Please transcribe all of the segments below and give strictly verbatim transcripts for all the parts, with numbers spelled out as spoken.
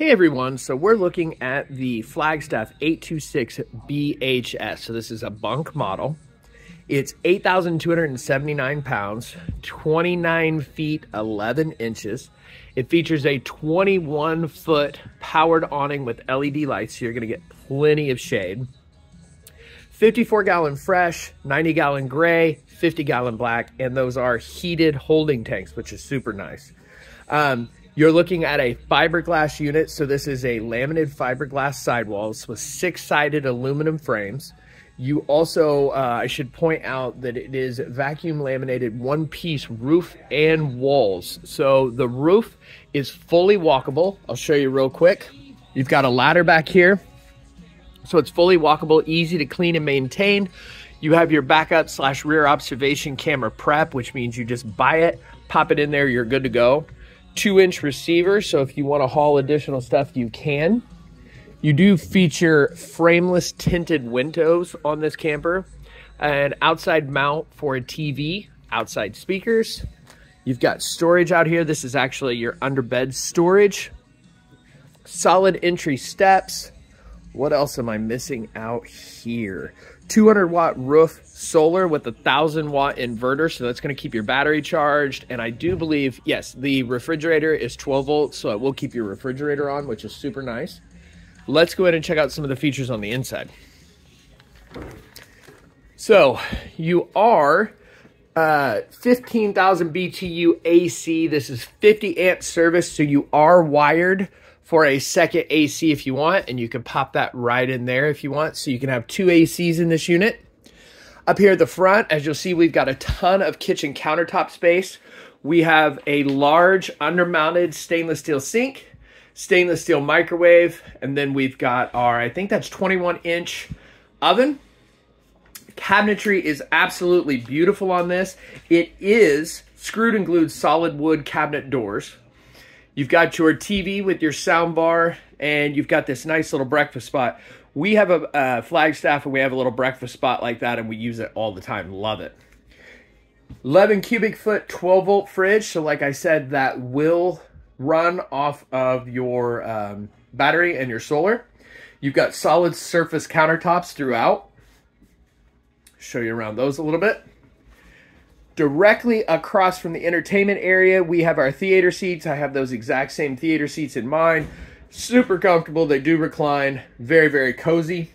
Hey everyone, so we're looking at the Flagstaff eight twenty-six B H S. So this is a bunk model. It's eight thousand two hundred seventy-nine pounds, twenty-nine feet, eleven inches. It features a twenty-one foot powered awning with L E D lights, so you're gonna get plenty of shade. fifty-four gallon fresh, ninety gallon gray, fifty gallon black, and those are heated holding tanks, which is super nice. Um, You're looking at a fiberglass unit, so this is a laminated fiberglass sidewalls with six-sided aluminum frames. You also, uh, I should point out that it is vacuum laminated one-piece roof and walls. So the roof is fully walkable. I'll show you real quick. You've got a ladder back here. So it's fully walkable, easy to clean and maintain. You have your backup slash rear observation camera prep, which means you just buy it, pop it in there, you're good to go. two inch receiver, so if you want to haul additional stuff, you can. You do feature frameless tinted windows on this camper, an outside mount for a T V, outside speakers. You've got storage out here. This is actually your underbed storage. Solid entry steps. What else am I missing out here? two hundred watt roof solar with a one thousand watt inverter, so that's going to keep your battery charged. And I do believe, yes, the refrigerator is twelve volts, so it will keep your refrigerator on, which is super nice. Let's go ahead and check out some of the features on the inside. So you are uh, fifteen thousand B T U A C. This is fifty amp service, so you are wired for a second A C if you want, and you can pop that right in there if you want. So you can have two A Cs in this unit. Up here at the front, as you'll see, we've got a ton of kitchen countertop space. We have a large undermounted stainless steel sink, stainless steel microwave, and then we've got our, I think that's twenty-one inch oven. Cabinetry is absolutely beautiful on this. It is screwed and glued solid wood cabinet doors. You've got your T V with your sound bar, and you've got this nice little breakfast spot. We have a uh, Flagstaff, and we have a little breakfast spot like that, and we use it all the time. Love it. eleven cubic foot, twelve volt fridge. So like I said, that will run off of your um, battery and your solar. You've got solid surface countertops throughout. Show you around those a little bit. Directly across from the entertainment area, we have our theater seats. I have those exact same theater seats in mine. Super comfortable. They do recline. Very, very cozy.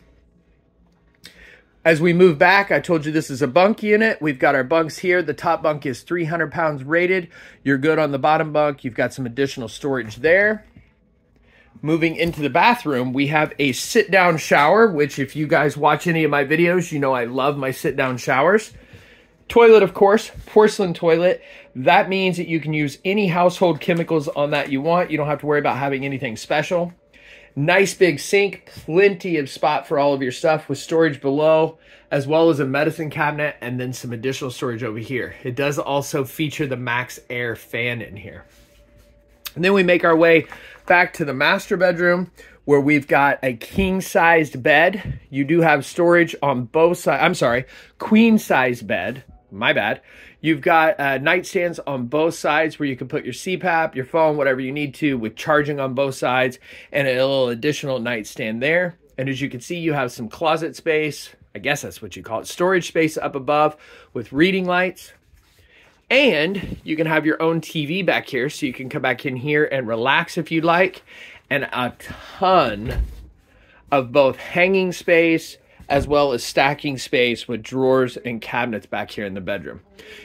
As we move back, I told you this is a bunk unit. We've got our bunks here. The top bunk is three hundred pounds rated. You're good on the bottom bunk. You've got some additional storage there. Moving into the bathroom, we have a sit-down shower, which if you guys watch any of my videos, you know I love my sit-down showers. Toilet, of course, porcelain toilet. That means that you can use any household chemicals on that you want. You don't have to worry about having anything special. Nice big sink, plenty of spot for all of your stuff with storage below, as well as a medicine cabinet and then some additional storage over here. It does also feature the Max Air fan in here. And then we make our way back to the master bedroom, where we've got a king-sized bed. You do have storage on both sides. I'm sorry, queen-sized bed. My bad. You've got uh, nightstands on both sides where you can put your C PAP, your phone, whatever you need to, with charging on both sides, and a little additional nightstand there. And as you can see, you have some closet space. I guess that's what you call it. Storage space up above with reading lights. And you can have your own T V back here, so you can come back in here and relax if you'd like. And a ton of both hanging space as well as stacking space with drawers and cabinets back here in the bedroom.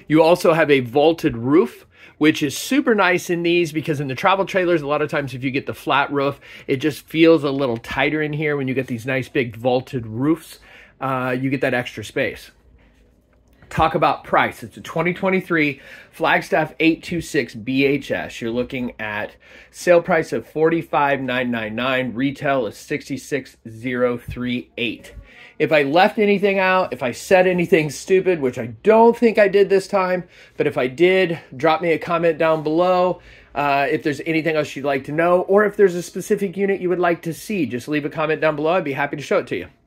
You also have a vaulted roof, which is super nice in these, because in the travel trailers, a lot of times if you get the flat roof, it just feels a little tighter in here. When you get these nice big vaulted roofs, uh, you get that extra space. Talk about price. It's a twenty twenty-three Flagstaff eight twenty-six B H S. You're looking at sale price of forty-five thousand nine hundred ninety-nine dollars. Retail is sixty-six thousand thirty-eight dollars. If I left anything out, if I said anything stupid, which I don't think I did this time, but if I did, drop me a comment down below. Uh, if there's anything else you'd like to know, or if there's a specific unit you would like to see, just leave a comment down below. I'd be happy to show it to you.